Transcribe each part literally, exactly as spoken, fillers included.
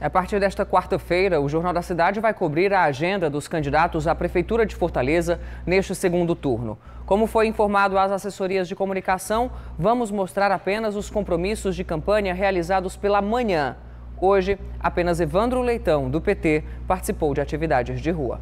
A partir desta quarta-feira, o Jornal da Cidade vai cobrir a agenda dos candidatos à Prefeitura de Fortaleza neste segundo turno. Como foi informado às assessorias de comunicação, vamos mostrar apenas os compromissos de campanha realizados pela manhã. Hoje, apenas Evandro Leitão, do P T, participou de atividades de rua.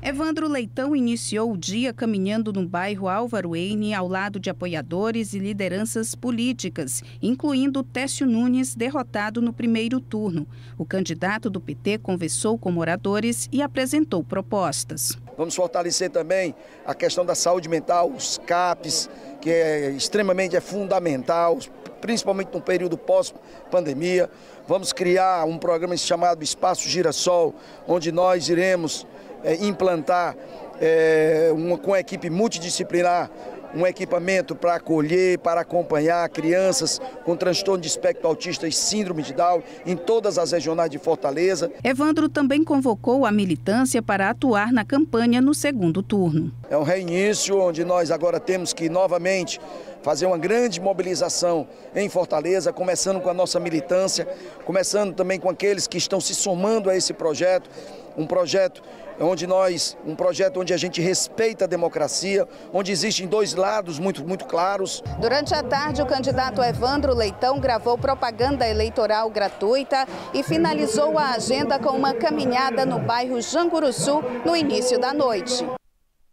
Evandro Leitão iniciou o dia caminhando no bairro Álvaro Weine ao lado de apoiadores e lideranças políticas, incluindo Técio Nunes, derrotado no primeiro turno. O candidato do P T conversou com moradores e apresentou propostas. Vamos fortalecer também a questão da saúde mental, os CAPS, que é extremamente é fundamental, principalmente no período pós-pandemia. Vamos criar um programa chamado Espaço Girassol, onde nós iremos É, implantar é, uma, com a equipe multidisciplinar um equipamento para acolher, para acompanhar crianças com transtorno de espectro autista e síndrome de Down em todas as regionais de Fortaleza. Evandro também convocou a militância para atuar na campanha no segundo turno. É um reinício onde nós agora temos que novamente fazer uma grande mobilização em Fortaleza, começando com a nossa militância, começando também com aqueles que estão se somando a esse projeto, um projeto onde nós, um projeto onde a gente respeita a democracia, onde existem dois lados muito, muito claros. Durante a tarde, o candidato Evandro Leitão gravou propaganda eleitoral gratuita e finalizou a agenda com uma caminhada no bairro Jangurussu no início da noite.